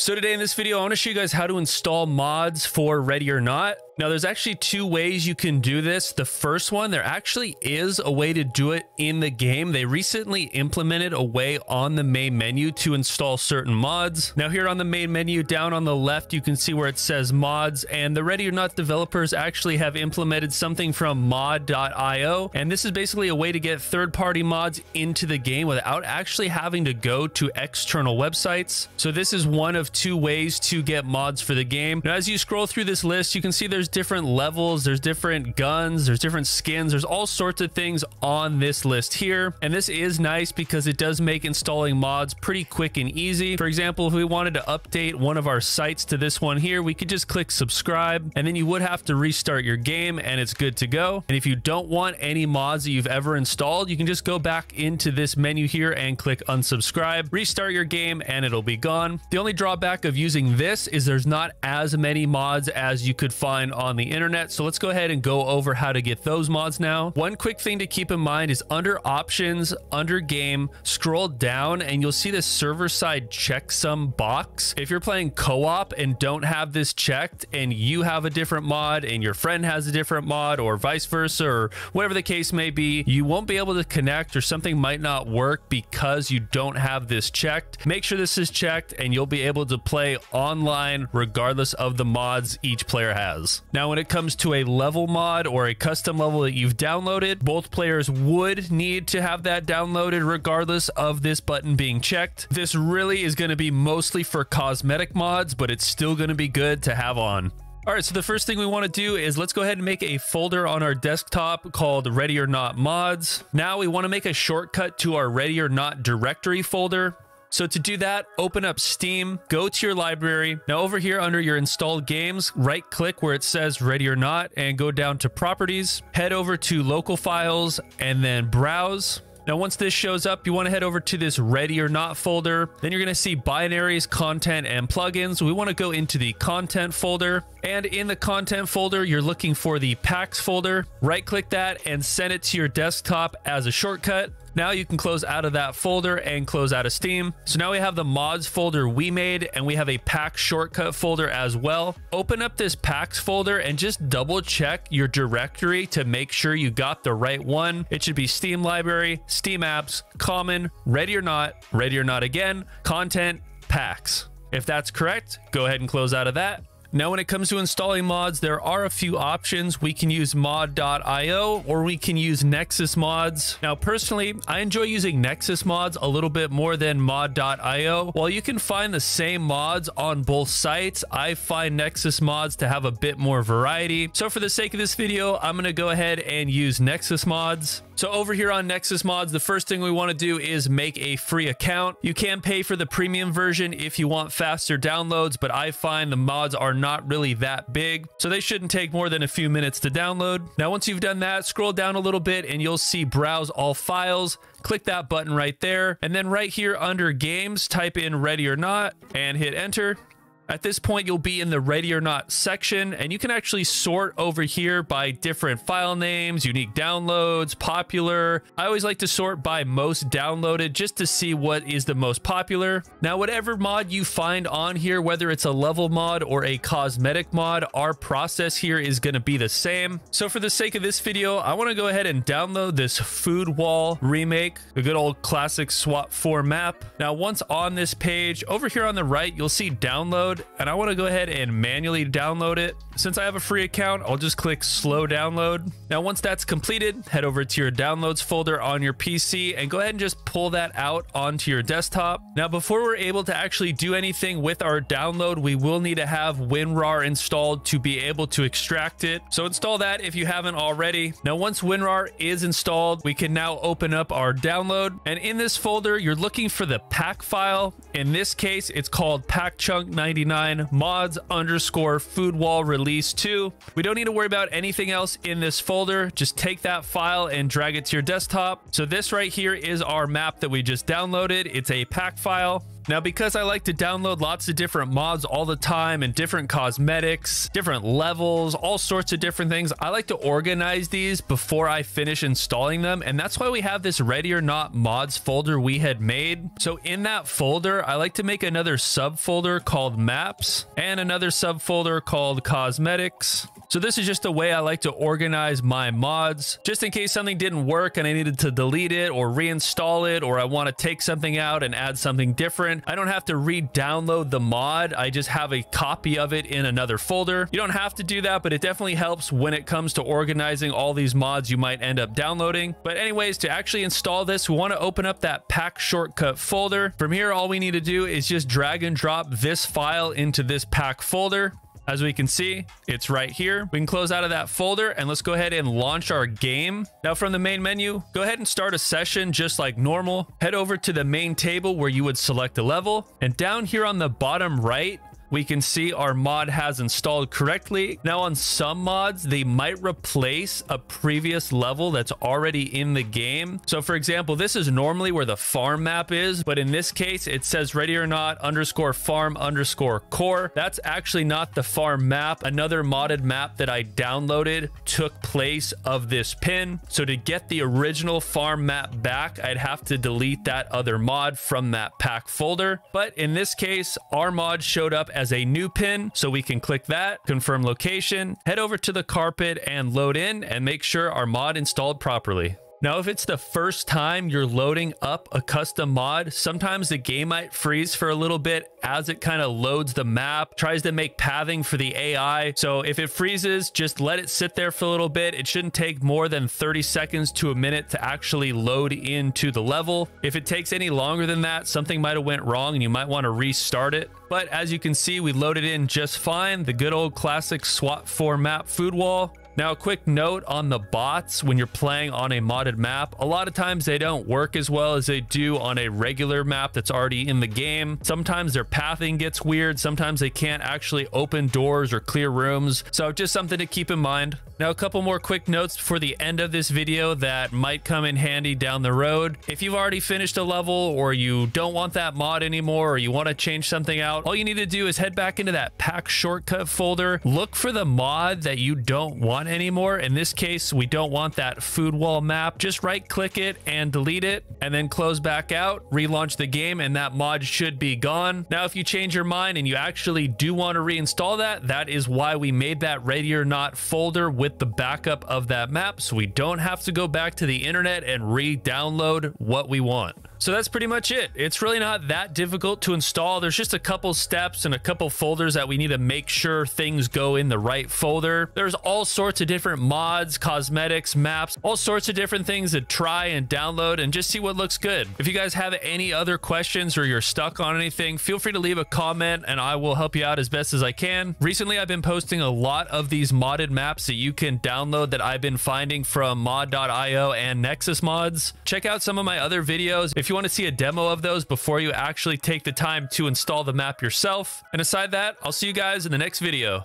So today in this video, I want to show you guys how to install mods for Ready or Not. Now, there's actually two ways you can do this. The first one, there actually is a way to do it in the game. They recently implemented a way on the main menu to install certain mods. Now here on the main menu, down on the left, you can see where it says mods, and the Ready or Not developers actually have implemented something from mod.io. And this is basically a way to get third-party mods into the game without actually having to go to external websites. So this is one of two ways to get mods for the game. Now, as you scroll through this list, you can see there's different levels, there's different guns, there's different skins, there's all sorts of things on this list here. And this is nice because it does make installing mods pretty quick and easy. For example, if we wanted to update one of our sites to this one here, we could just click subscribe, and then you would have to restart your game and it's good to go. And if you don't want any mods that you've ever installed, you can just go back into this menu here and click unsubscribe, restart your game, and it'll be gone. The only drawback of using this is there's not as many mods as you could find on the internet. So let's go ahead and go over how to get those mods now. One quick thing to keep in mind is under options, under game, scroll down and you'll see this server side checksum box. If you're playing co-op and don't have this checked, and you have a different mod and your friend has a different mod, or vice versa, or whatever the case may be, you won't be able to connect, or something might not work because you don't have this checked. Make sure this is checked and you'll be able to play online regardless of the mods each player has. Now, when it comes to a level mod or a custom level that you've downloaded, both players would need to have that downloaded regardless of this button being checked. This really is going to be mostly for cosmetic mods, but it's still going to be good to have on. All right, so the first thing we want to do is let's go ahead and make a folder on our desktop called Ready or Not Mods. Now we want to make a shortcut to our Ready or Not directory folder. So to do that, open up Steam, go to your library. Now over here under your installed games, right click where it says Ready or Not and go down to properties, head over to local files and then browse. Now, once this shows up, you want to head over to this Ready or Not folder. Then you're going to see binaries, content, and plugins. We want to go into the content folder. And in the content folder, you're looking for the packs folder. Right click that and send it to your desktop as a shortcut. Now you can close out of that folder and close out of Steam. So now we have the mods folder we made, and we have a pack shortcut folder as well. Open up this packs folder and just double check your directory to make sure you got the right one. It should be Steam library, Steam apps, common, Ready or Not again, content, packs. If that's correct, go ahead and close out of that. Now, when it comes to installing mods, there are a few options. We can use mod.io or we can use Nexus Mods. Now, personally, I enjoy using Nexus Mods a little bit more than mod.io. While you can find the same mods on both sites, I find Nexus Mods to have a bit more variety. So for the sake of this video, I'm going to go ahead and use Nexus Mods. So over here on Nexus Mods, the first thing we want to do is make a free account. You can pay for the premium version if you want faster downloads, but I find the mods are not really that big, so they shouldn't take more than a few minutes to download. Now, once you've done that, scroll down a little bit and you'll see browse all files. Click that button right there. And then right here under games, type in Ready or Not and hit enter. At this point, you'll be in the Ready or Not section, and you can actually sort over here by different file names, unique downloads, popular. I always like to sort by most downloaded just to see what is the most popular. Now, whatever mod you find on here, whether it's a level mod or a cosmetic mod, our process here is going to be the same. So for the sake of this video, I want to go ahead and download this Foodwall remake, the good old classic SWAT 4 map. Now, once on this page, over here on the right, you'll see download. And I want to go ahead and manually download it. Since I have a free account, I'll just click slow download. Now, once that's completed, head over to your downloads folder on your PC and go ahead and just pull that out onto your desktop. Now, before we're able to actually do anything with our download, we will need to have WinRAR installed to be able to extract it. So install that if you haven't already. Now, once WinRAR is installed, we can now open up our download. And in this folder, you're looking for the pack file. In this case, it's called PackChunk99 mods_foodwall release 2. We don't need to worry about anything else in this folder. Just take that file and drag it to your desktop. So this right here is our map that we just downloaded. It's a pack file. Now, because I like to download lots of different mods all the time and different cosmetics, different levels, all sorts of different things, I like to organize these before I finish installing them. And that's why we have this Ready or Not mods folder we had made. So in that folder, I like to make another subfolder called maps and another subfolder called cosmetics. So this is just a way I like to organize my mods, just in case something didn't work and I needed to delete it or reinstall it, or I want to take something out and add something different. I don't have to re-download the mod. I just have a copy of it in another folder. You don't have to do that, but it definitely helps when it comes to organizing all these mods you might end up downloading. But anyways, to actually install this, we want to open up that pack shortcut folder. From here, all we need to do is just drag and drop this file into this pack folder. As we can see, it's right here. We can close out of that folder and let's go ahead and launch our game. Now from the main menu, go ahead and start a session just like normal. Head over to the main table where you would select a level, and down here on the bottom right, we can see our mod has installed correctly. Now on some mods, they might replace a previous level that's already in the game. So for example, this is normally where the farm map is, but in this case, it says Ready or Not _farm_core. That's actually not the farm map. Another modded map that I downloaded took place of this pin. So to get the original farm map back, I'd have to delete that other mod from that pack folder. But in this case, our mod showed up as a new pin, so we can click that, confirm location, head over to the carpet and load in, and make sure our mod installed properly. Now, if it's the first time you're loading up a custom mod, sometimes the game might freeze for a little bit as it kind of loads the map, tries to make pathing for the AI. So if it freezes, just let it sit there for a little bit. It shouldn't take more than 30 seconds to a minute to actually load into the level. If it takes any longer than that, something might have went wrong and you might want to restart it. But as you can see, we loaded in just fine. The good old classic SWAT 4 map Foodwall. Now, a quick note on the bots when you're playing on a modded map. A lot of times they don't work as well as they do on a regular map that's already in the game. Sometimes their pathing gets weird. Sometimes they can't actually open doors or clear rooms. So just something to keep in mind. Now, a couple more quick notes for the end of this video that might come in handy down the road. If you've already finished a level or you don't want that mod anymore, or you want to change something out, all you need to do is head back into that pack shortcut folder. Look for the mod that you don't want anymore. In this case, we don't want that Foodwall map. Just right click it and delete it, and then close back out, relaunch the game, and that mod should be gone. Now, if you change your mind and you actually do want to reinstall that, that is why we made that Ready or Not folder with the backup of that map, so we don't have to go back to the internet and re-download what we want. So that's pretty much it. It's really not that difficult to install. There's just a couple steps and a couple folders that we need to make sure things go in the right folder. There's all sorts of different mods, cosmetics, maps, all sorts of different things to try and download and just see what looks good. If you guys have any other questions or you're stuck on anything, feel free to leave a comment and I will help you out as best as I can. Recently, I've been posting a lot of these modded maps that you can download that I've been finding from mod.io and Nexus Mods. Check out some of my other videos if you want to see a demo of those before you actually take the time to install the map yourself. And aside that, I'll see you guys in the next video.